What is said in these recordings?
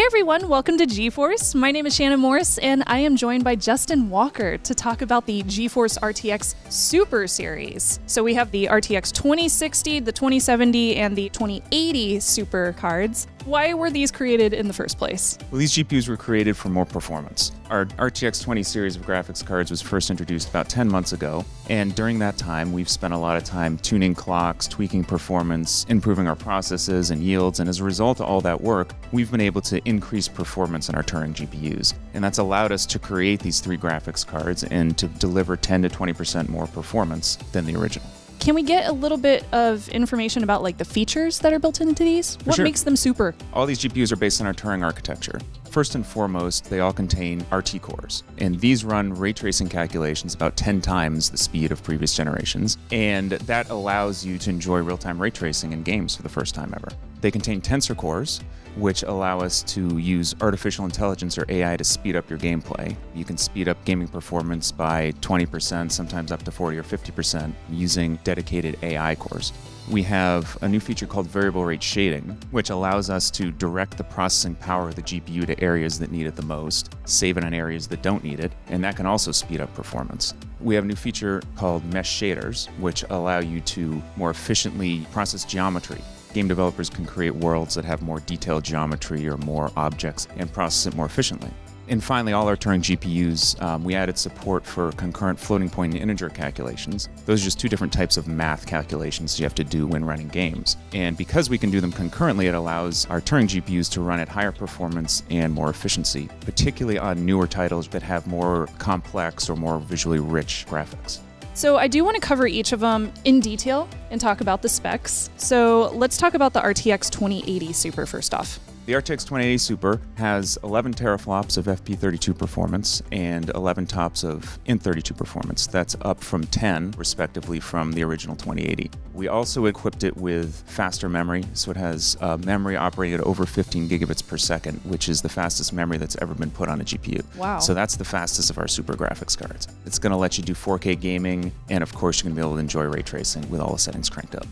Hey everyone, welcome to GeForce. My name is Shannon Morse and I am joined by Justin Walker to talk about the GeForce RTX Super series. So we have the RTX 2060, the 2070, and the 2080 Super cards. Why were these created in the first place? Well, these GPUs were created for more performance. Our RTX 20 series of graphics cards was first introduced about 10 months ago, and during that time, we've spent a lot of time tuning clocks, tweaking performance, improving our processes and yields, and as a result of all that work, we've been able to increase performance in our Turing GPUs. And that's allowed us to create these three graphics cards and to deliver 10 to 20% more performance than the original. Can we get a little bit of information about like the features that are built into these? What makes them super? All these GPUs are based on our Turing architecture. First and foremost, they all contain RT cores, and these run ray tracing calculations about 10 times the speed of previous generations, and that allows you to enjoy real-time ray tracing in games for the first time ever. They contain tensor cores, which allow us to use artificial intelligence or AI to speed up your gameplay. You can speed up gaming performance by 20%, sometimes up to 40 or 50% using dedicated AI cores. We have a new feature called variable rate shading, which allows us to direct the processing power of the GPU to areas that need it the most, save it on areas that don't need it, and that can also speed up performance. We have a new feature called mesh shaders, which allow you to more efficiently process geometry. Game developers can create worlds that have more detailed geometry or more objects and process it more efficiently. And finally, all our Turing GPUs, we added support for concurrent floating point and integer calculations. Those are just two different types of math calculations you have to do when running games. And because we can do them concurrently, it allows our Turing GPUs to run at higher performance and more efficiency, particularly on newer titles that have more complex or more visually rich graphics. So I do want to cover each of them in detail and talk about the specs. So let's talk about the RTX 2080 Super first off. The RTX 2080 Super has 11 teraflops of FP32 performance and 11 tops of IN32 performance. That's up from 10, respectively, from the original 2080. We also equipped it with faster memory, so it has memory operating at over 15 gigabits per second, which is the fastest memory that's ever been put on a GPU. Wow. So that's the fastest of our Super graphics cards. It's going to let you do 4K gaming, and of course, you're going to be able to enjoy ray tracing with all the settings cranked up.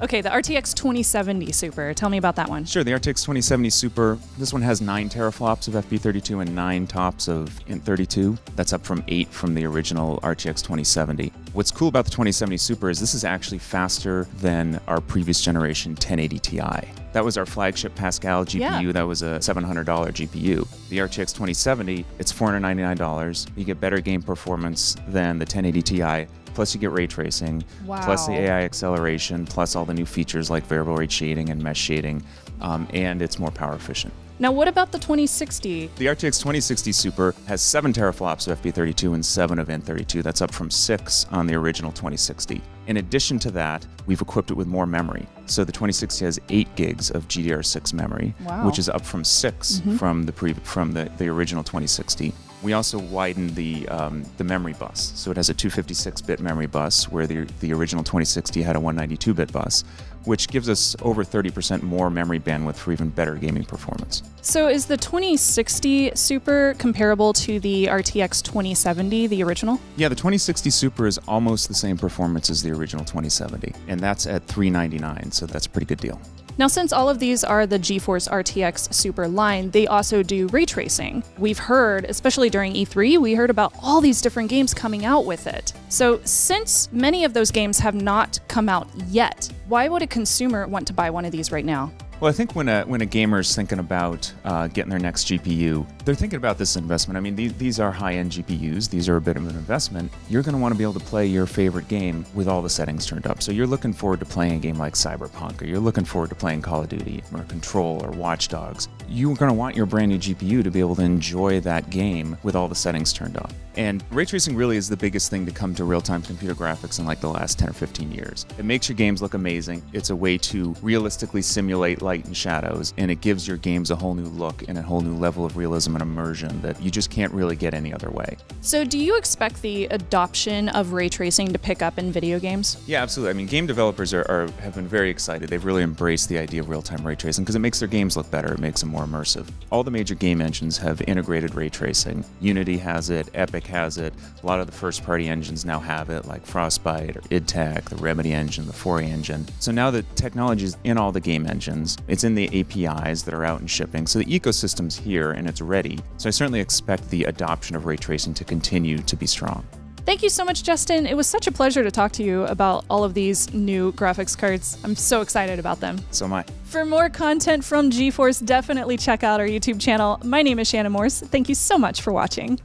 Okay, the RTX 2070 Super, tell me about that one. Sure, the RTX 2070 Super, this one has 9 teraflops of FP32 and 9 tops of IN32. That's up from 8 from the original RTX 2070. What's cool about the 2070 Super is this is actually faster than our previous generation 1080 Ti. That was our flagship Pascal GPU. Yeah. That was a $700 GPU. The RTX 2070, it's $499. You get better game performance than the 1080 Ti, plus you get ray tracing, wow, plus the AI acceleration, plus all the new features like variable rate shading and mesh shading, and it's more power efficient. Now, what about the 2060? The RTX 2060 Super has 7 teraflops of FP32 and 7 of IN32. That's up from 6 on the original 2060. In addition to that, we've equipped it with more memory. So the 2060 has 8 gigs of GDDR6 memory, wow, which is up from 6 from the original 2060. We also widened the memory bus. So it has a 256-bit memory bus, where the original 2060 had a 192-bit bus, which gives us over 30% more memory bandwidth for even better gaming performance. So is the 2060 Super comparable to the RTX 2070, the original? Yeah, the 2060 Super is almost the same performance as the original 2070, and that's at $399, so that's a pretty good deal. Now, since all of these are the GeForce RTX Super line, they also do ray tracing. We've heard, especially during E3, we heard about all these different games coming out with it. So since many of those games have not come out yet, why would a consumer want to buy one of these right now? Well, I think when a gamer's thinking about getting their next GPU, they're thinking about this investment. I mean, these are high-end GPUs. These are a bit of an investment. You're going to want to be able to play your favorite game with all the settings turned up. So you're looking forward to playing a game like Cyberpunk, or you're looking forward to playing Call of Duty, or Control, or Watch Dogs. You're going to want your brand new GPU to be able to enjoy that game with all the settings turned up. And ray tracing really is the biggest thing to come to real-time computer graphics in like the last 10 or 15 years. It makes your games look amazing. It's a way to realistically simulate light and shadows, and it gives your games a whole new look and a whole new level of realism and immersion that you just can't really get any other way. So do you expect the adoption of ray tracing to pick up in video games? Yeah, absolutely. I mean, game developers have been very excited. They've really embraced the idea of real-time ray tracing because it makes their games look better. It makes them more immersive. All the major game engines have integrated ray tracing. Unity has it, Epic has it. A lot of the first-party engines now have it, like Frostbite or IdTech, the Remedy engine, the 4A engine. So now that technology is in all the game engines, It's in the APIs that are out and shipping, so the ecosystem's here and it's ready. So I certainly expect the adoption of ray tracing to continue to be strong. Thank you so much, Justin. It was such a pleasure to talk to you about all of these new graphics cards. I'm so excited about them. So am I. For more content from GeForce, definitely check out our YouTube channel. My name is Shannon Morse. Thank you so much for watching.